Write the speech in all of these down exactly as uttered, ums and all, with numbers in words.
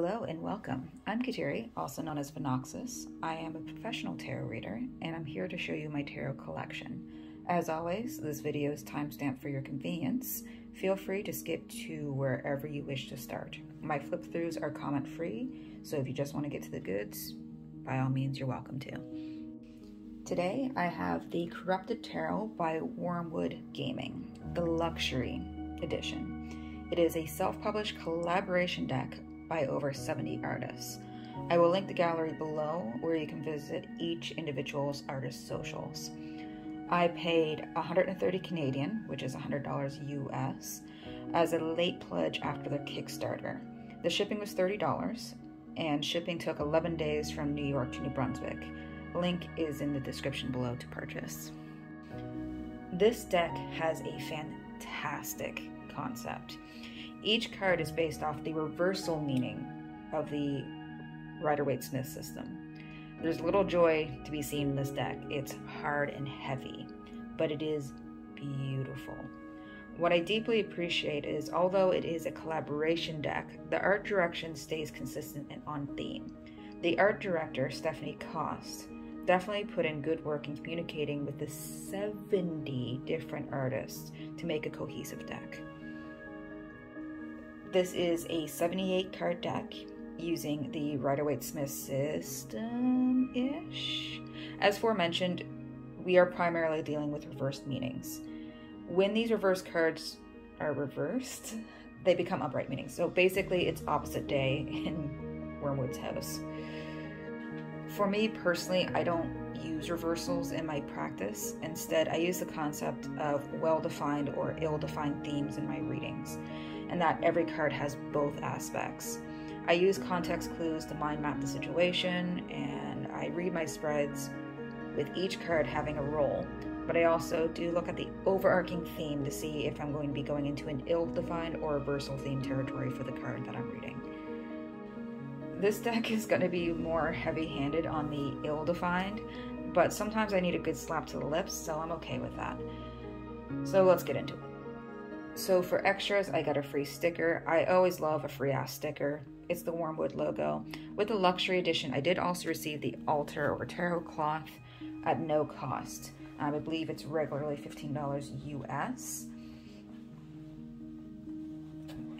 Hello and welcome. I'm Kateri, also known as Vennoxes. I am a professional tarot reader, and I'm here to show you my tarot collection. As always, this video is timestamped for your convenience. Feel free to skip to wherever you wish to start. My flip-throughs are comment-free, so if you just want to get to the goods, by all means, you're welcome to. Today, I have the Corrupted Tarot by Wyrmwood Gaming, the Luxury Edition. It is a self-published collaboration deck by over seventy artists. I will link the gallery below where you can visit each individual's artist's socials. I paid one hundred thirty Canadian, which is one hundred dollars U S, as a late pledge after their Kickstarter. The shipping was thirty dollars, and shipping took eleven days from New York to New Brunswick. Link is in the description below to purchase. This deck has a fantastic concept. Each card is based off the reversal meaning of the Rider-Waite-Smith system. There's little joy to be seen in this deck. It's hard and heavy, but it is beautiful. What I deeply appreciate is, although it is a collaboration deck, the art direction stays consistent and on theme. The art director, Stephanie Kost, definitely put in good work in communicating with the seventy different artists to make a cohesive deck. This is a seventy-eight card deck using the Rider-Waite-Smith system-ish. As aforementioned, we are primarily dealing with reversed meanings. When these reverse cards are reversed, they become upright meanings. So basically it's opposite day in Wyrmwood's house. For me personally, I don't use reversals in my practice. Instead, I use the concept of well-defined or ill-defined themes in my readings, and that every card has both aspects. I use context clues to mind map the situation, and I read my spreads with each card having a role, but I also do look at the overarching theme to see if I'm going to be going into an ill-defined or reversal theme territory for the card that I'm reading. This deck is going to be more heavy-handed on the ill-defined, but sometimes I need a good slap to the lips, so I'm okay with that. So let's get into it. So for extras, I got a free sticker. I always love a free ass sticker. It's the Wyrmwood logo. With the luxury edition, I did also receive the altar or tarot cloth at no cost. Um, I believe it's regularly fifteen dollars U S.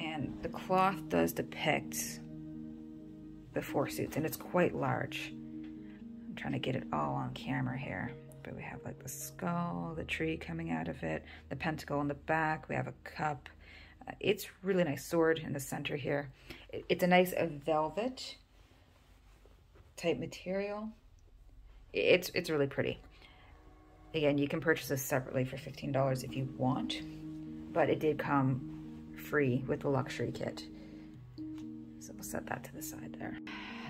And the cloth does depict the four suits, and it's quite large. I'm trying to get it all on camera here. We have like the skull, the tree coming out of it, the pentacle in the back, we have a cup. Uh, it's really nice sword in the center here. It, it's a nice uh, velvet type material. It, it's, it's really pretty. Again, you can purchase this separately for fifteen dollars if you want, but it did come free with the luxury kit. So we'll set that to the side there.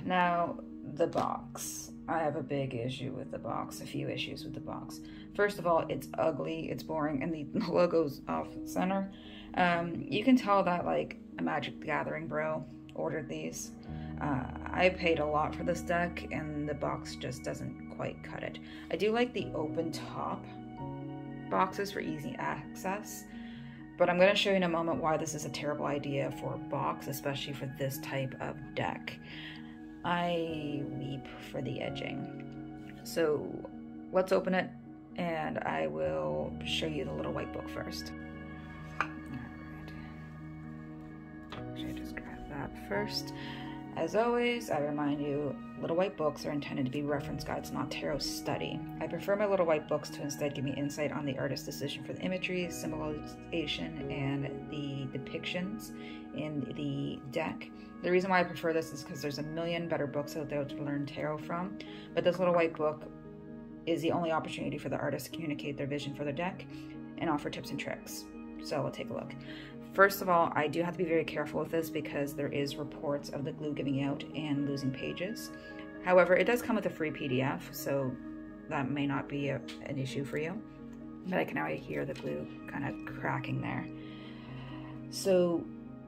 Now, the box. I have a big issue with the box, a few issues with the box. First of all, it's ugly, it's boring, and the logo's off center. Um, you can tell that like a Magic the Gathering bro ordered these. Uh, I paid a lot for this deck, and the box just doesn't quite cut it. I do like the open top boxes for easy access, but I'm gonna show you in a moment why this is a terrible idea for a box, especially for this type of deck. I weep for the edging. So let's open it, and I will show you the little white book first. All right. Should I just grab that first? As always, I remind you, little white books are intended to be reference guides, not tarot study. I prefer my little white books to instead give me insight on the artist's decision for the imagery, symbolization, and the depictions in the deck. The reason why I prefer this is because there's a million better books out there to learn tarot from, but this little white book is the only opportunity for the artist to communicate their vision for their deck and offer tips and tricks. So we'll take a look. First of all, I do have to be very careful with this because there is reports of the glue giving out and losing pages. However, it does come with a free P D F, so that may not be a, an issue for you. But I can already hear the glue kind of cracking there. So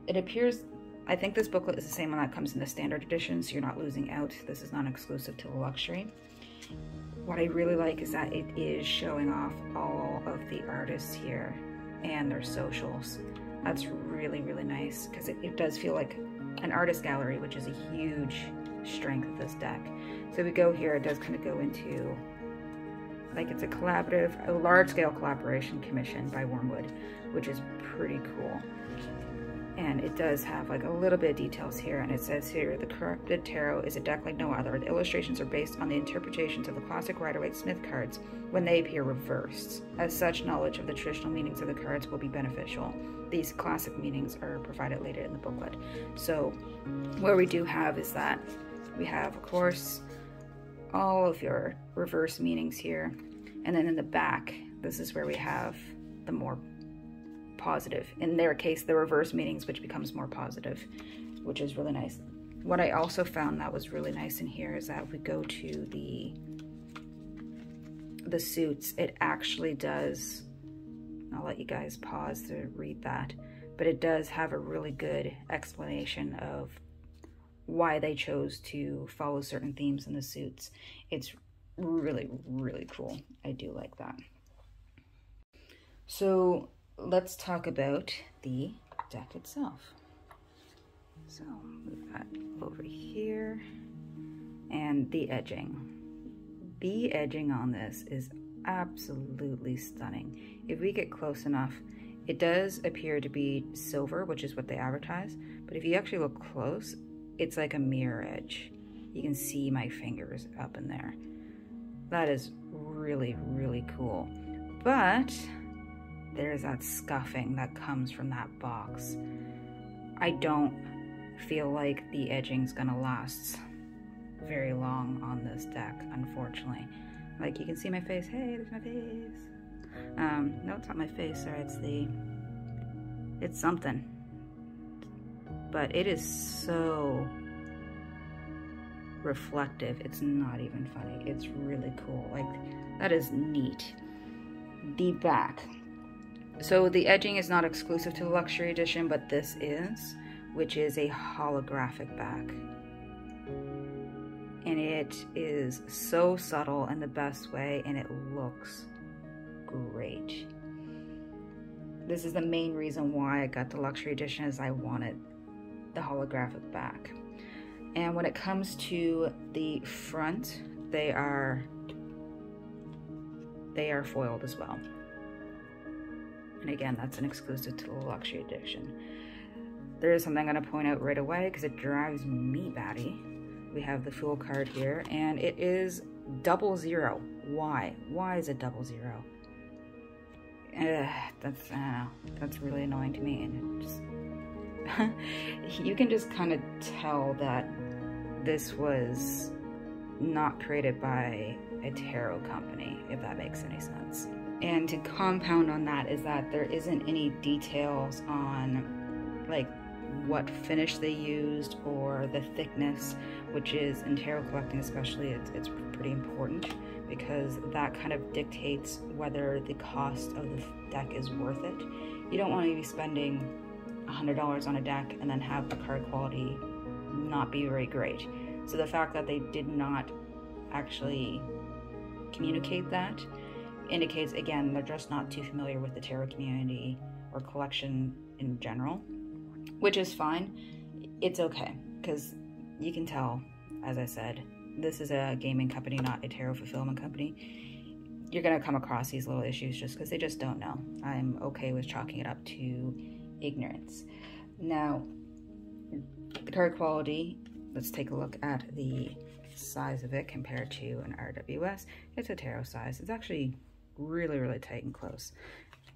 it appears, I think this booklet is the same one that comes in the standard edition, so you're not losing out. This is not exclusive to the luxury. What I really like is that it is showing off all of the artists here and their socials. That's really, really nice because it, it does feel like an artist gallery, which is a huge strength of this deck. So we go here, it does kind of go into, like, it's a collaborative, a large-scale collaboration commission by Wyrmwood, which is pretty cool. And it does have like a little bit of details here, and it says here, the Corrupted Tarot is a deck like no other. The illustrations are based on the interpretations of the classic Rider-Waite-Smith cards when they appear reversed. As such, knowledge of the traditional meanings of the cards will be beneficial. These classic meanings are provided later in the booklet. So what we do have is that we have, of course, all of your reverse meanings here. And then in the back, this is where we have the more positive, in their case the reverse meanings, which becomes more positive, which is really nice. What I also found that was really nice in here is that if we go to the the suits, it actually does, I'll let you guys pause to read that, but it does have a really good explanation of why they chose to follow certain themes in the suits. It's really, really cool. I do like that. So let's talk about the deck itself. So move that over here, and the edging. The edging on this is absolutely stunning. If we get close enough, it does appear to be silver, which is what they advertise, but if you actually look close, it's like a mirror edge. You can see my fingers up in there. That is really, really cool. But there's that scuffing that comes from that box. I don't feel like the edging's gonna last very long on this deck, unfortunately. Like, you can see my face. Hey, there's my face. Um, no, it's not my face, sorry, it's the, it's something. But it is so reflective. It's not even funny. It's really cool. Like, that is neat. The back. So the edging is not exclusive to the luxury edition, but this is, which is a holographic back. And it is so subtle in the best way, and it looks great. This is the main reason why I got the luxury edition, is I wanted the holographic back. And when it comes to the front, they are, they are foiled as well. And again, that's an exclusive to the luxury edition. There is something I'm going to point out right away because it drives me batty. We have the Fool card here, and it is double zero. Why? Why is it double zero? Ugh, that's, I don't know, that's really annoying to me. And it just you can just kind of tell that this was not created by a tarot company, if that makes any sense. And to compound on that is that there isn't any details on like what finish they used or the thickness, which is in tarot collecting especially, it's, it's pretty important because that kind of dictates whether the cost of the deck is worth it. You don't want to be spending one hundred dollars on a deck and then have the card quality not be very great. So the fact that they did not actually communicate that indicates, again, they're just not too familiar with the tarot community or collection in general, which is fine. It's okay, because you can tell, as I said, this is a gaming company, not a tarot fulfillment company. You're going to come across these little issues just because they just don't know. I'm okay with chalking it up to ignorance. Now, the card quality, let's take a look at the size of it compared to an R W S. It's a tarot size. It's actually really, really tight and close.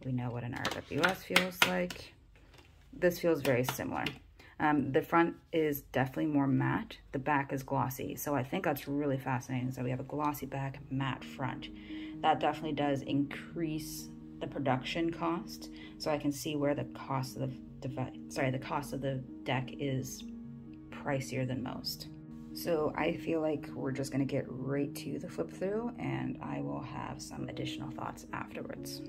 We know what an R W S feels like. This feels very similar. Um, the front is definitely more matte. The back is glossy. So I think that's really fascinating. So we have a glossy back, matte front. That definitely does increase the production cost. So I can see where the cost of the device, sorry, the cost of the deck is pricier than most. So I feel like we're just going to get right to the flip through, and I will have some additional thoughts afterwards.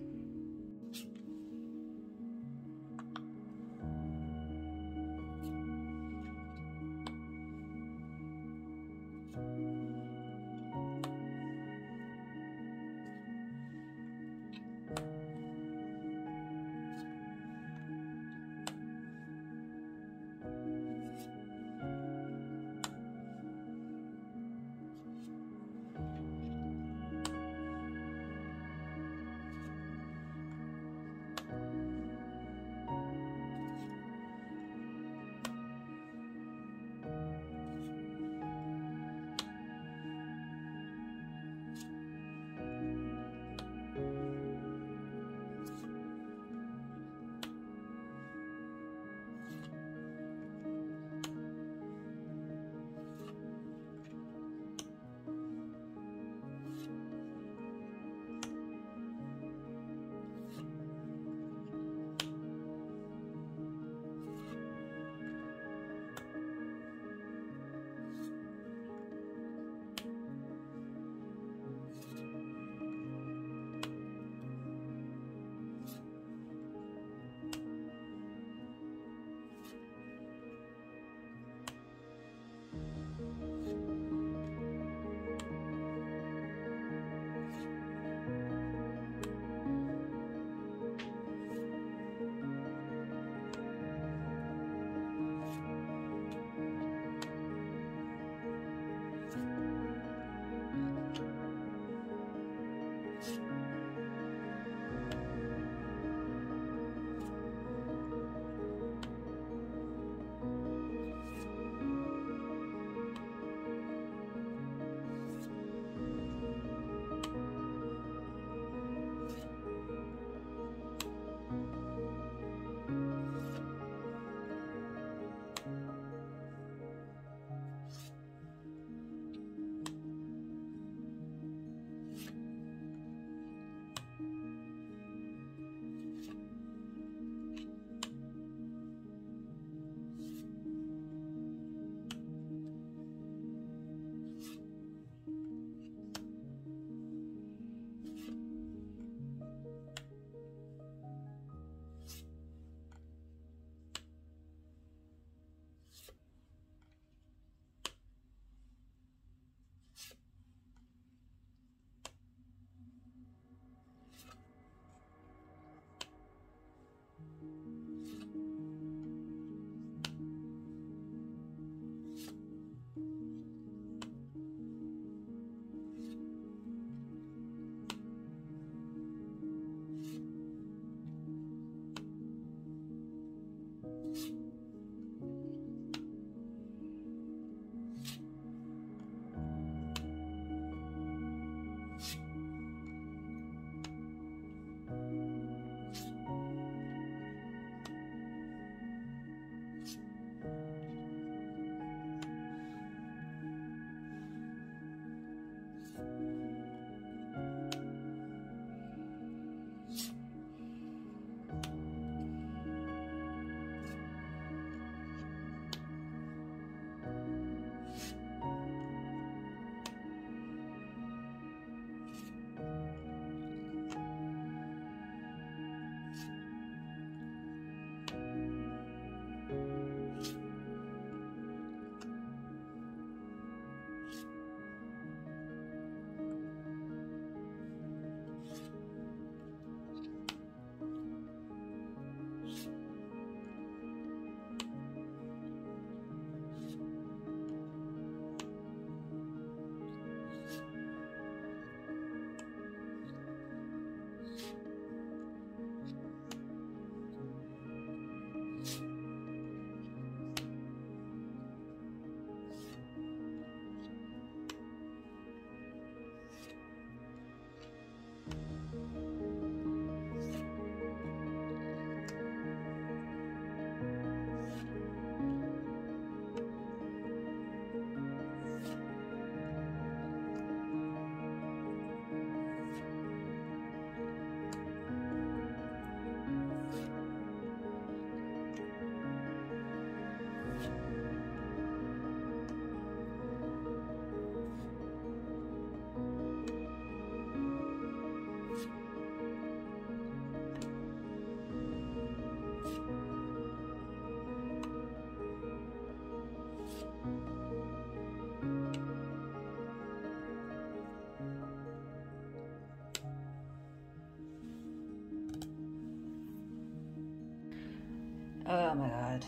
Oh my god.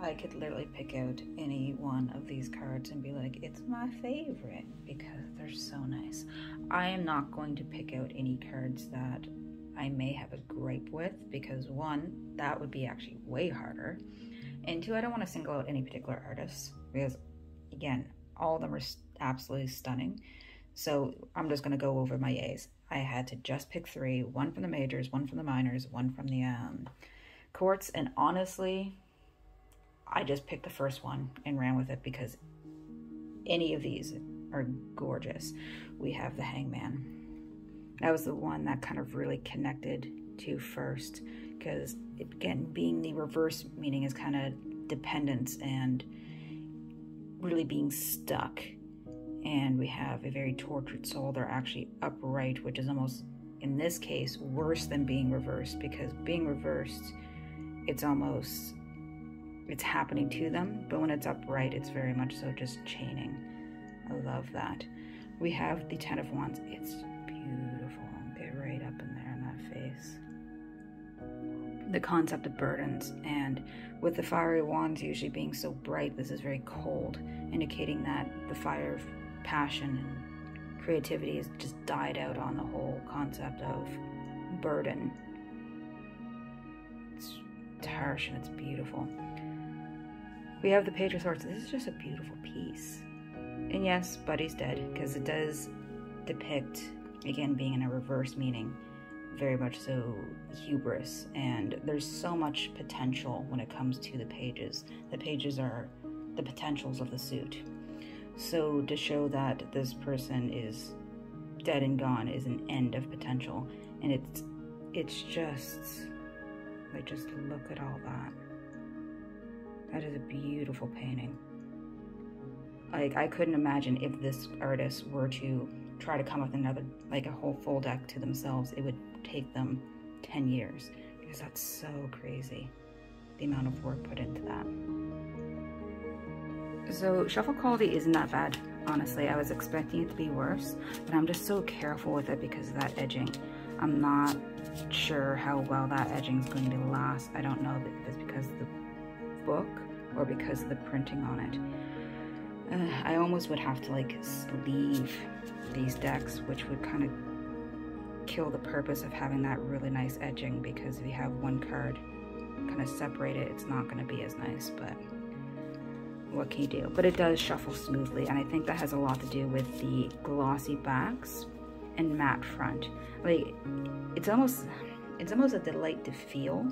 I could literally pick out any one of these cards and be like, it's my favorite, because they're so nice. I am not going to pick out any cards that I may have a gripe with, because one, that would be actually way harder, and two, I don't want to single out any particular artists, because again, all of them are absolutely stunning. So I'm just going to go over my A's. I had to just pick three, one from the majors, one from the minors, one from the um, courts, and honestly, I just picked the first one and ran with it, because any of these are gorgeous. We have the Hangman. That was the one that kind of really connected to first, because again, being the reverse meaning is kind of dependence and really being stuck. And we have a very tortured soul. They're actually upright, which is almost, in this case, worse than being reversed, because being reversed, it's almost, it's happening to them, but when it's upright, it's very much so just chaining. I love that. We have the Ten of Wands. It's beautiful. Get right up in there in that face. The concept of burdens, and with the fiery wands usually being so bright, this is very cold, indicating that the fire of passion and creativity has just died out on the whole concept of burden. It's, it's harsh and it's beautiful. We have the Page of Swords. This is just a beautiful piece. And yes, Buddy's dead, because it does depict, again, being in a reverse meaning, very much so hubris. And there's so much potential when it comes to the pages. The pages are the potentials of the suit. So to show that this person is dead and gone is an end of potential. And it's, it's just, like, just look at all that. That is a beautiful painting. Like, I couldn't imagine if this artist were to try to come up with another, like a whole full deck to themselves, it would take them ten years, because that's so crazy, the amount of work put into that. So shuffle quality isn't that bad, honestly. I was expecting it to be worse, but I'm just so careful with it because of that edging. I'm not sure how well that edging is going to last. I don't know if it's because of the book or because of the printing on it. Uh, I almost would have to like sleeve these decks, which would kind of kill the purpose of having that really nice edging, because if you have one card kind of separate it, it's not going to be as nice, but what can you do? But it does shuffle smoothly, and I think that has a lot to do with the glossy backs and matte front. Like, it's almost, it's almost a delight to feel.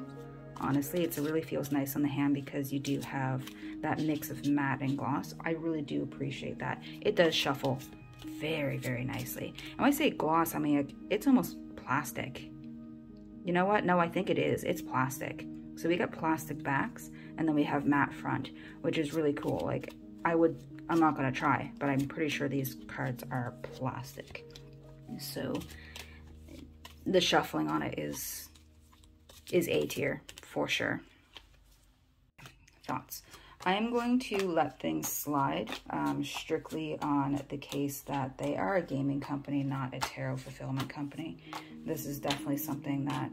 Honestly, it really feels nice on the hand because you do have that mix of matte and gloss. I really do appreciate that. It does shuffle very, very nicely. And when I say gloss, I mean, it's almost plastic. You know what? No, I think it is. It's plastic. So we got plastic backs, and then we have matte front, which is really cool. Like, I would, I'm not going to try, but I'm pretty sure these cards are plastic. So the shuffling on it is, is A tier. For sure. Thoughts. I am going to let things slide um, strictly on the case that they are a gaming company, not a tarot fulfillment company. This is definitely something that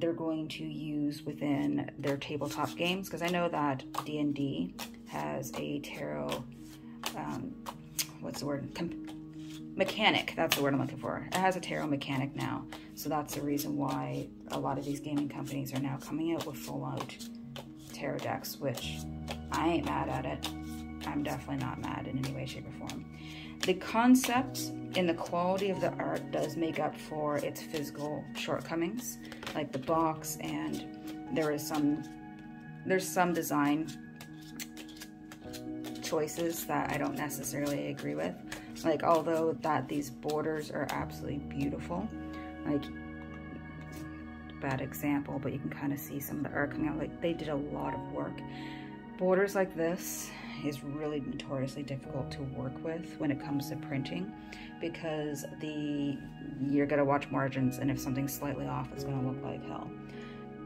they're going to use within their tabletop games, because I know that D and D has a tarot, um, what's the word? Com mechanic, that's the word I'm looking for. It has a tarot mechanic now, so that's the reason why a lot of these gaming companies are now coming out with full-out tarot decks, which I ain't mad at it. I'm definitely not mad in any way, shape, or form. The concept and the quality of the art does make up for its physical shortcomings, like the box, and there is some, there's some design choices that I don't necessarily agree with. Like, although that these borders are absolutely beautiful, like, bad example, but you can kind of see some of the art coming out. Like, they did a lot of work. Borders like this is really notoriously difficult to work with when it comes to printing, because the, you're gonna watch margins, and if something's slightly off, it's gonna look like hell.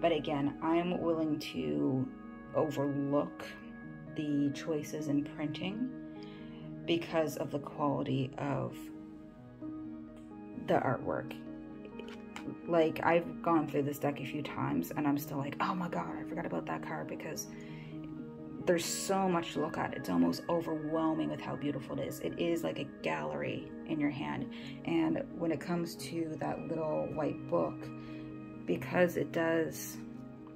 But again, I'm willing to overlook the choices in printing because of the quality of the artwork. Like, I've gone through this deck a few times and I'm still like, oh my god, I forgot about that card, because there's so much to look at. It's almost overwhelming with how beautiful it is. It is like a gallery in your hand. And when it comes to that little white book, because it does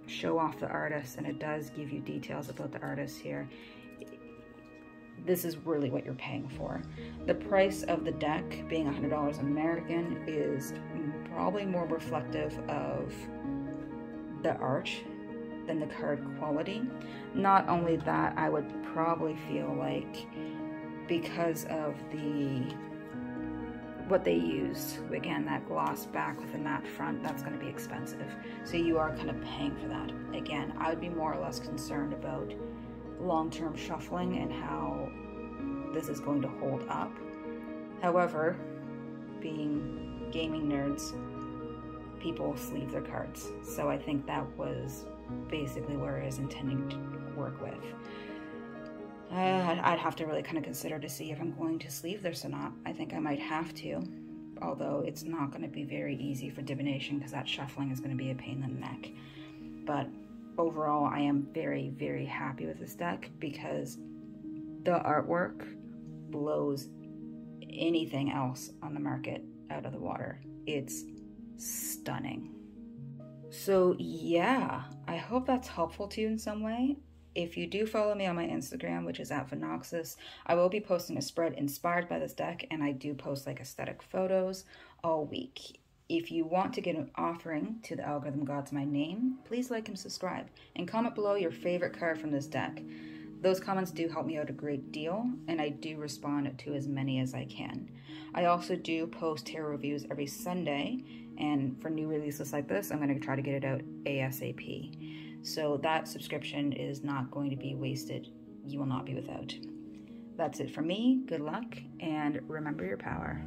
show off the artist and it does give you details about the artist here, this is really what you're paying for. The price of the deck being one hundred dollars American is probably more reflective of the art than the card quality. Not only that, I would probably feel like because of the what they used, again, that gloss back with a matte front, that's going to be expensive. So you are kind of paying for that. Again, I would be more or less concerned about long-term shuffling and how this is going to hold up. However, being gaming nerds, people sleeve their cards. So I think that was basically where I was intending to work with. Uh, I'd have to really kind of consider to see if I'm going to sleeve this or not. I think I might have to, although it's not going to be very easy for divination because that shuffling is going to be a pain in the neck. But overall, I am very, very happy with this deck because the artwork blows anything else on the market out of the water. It's stunning. So yeah, I hope that's helpful to you in some way. If you do follow me on my Instagram, which is at Vennoxes, I will be posting a spread inspired by this deck, and I do post like aesthetic photos all week. If you want to get an offering to the algorithm gods my name, please like and subscribe, and comment below your favorite card from this deck. Those comments do help me out a great deal, and I do respond to as many as I can. I also do post tarot reviews every Sunday, and for new releases like this, I'm going to try to get it out ASAP. So that subscription is not going to be wasted. You will not be without. That's it for me. Good luck, and remember your power.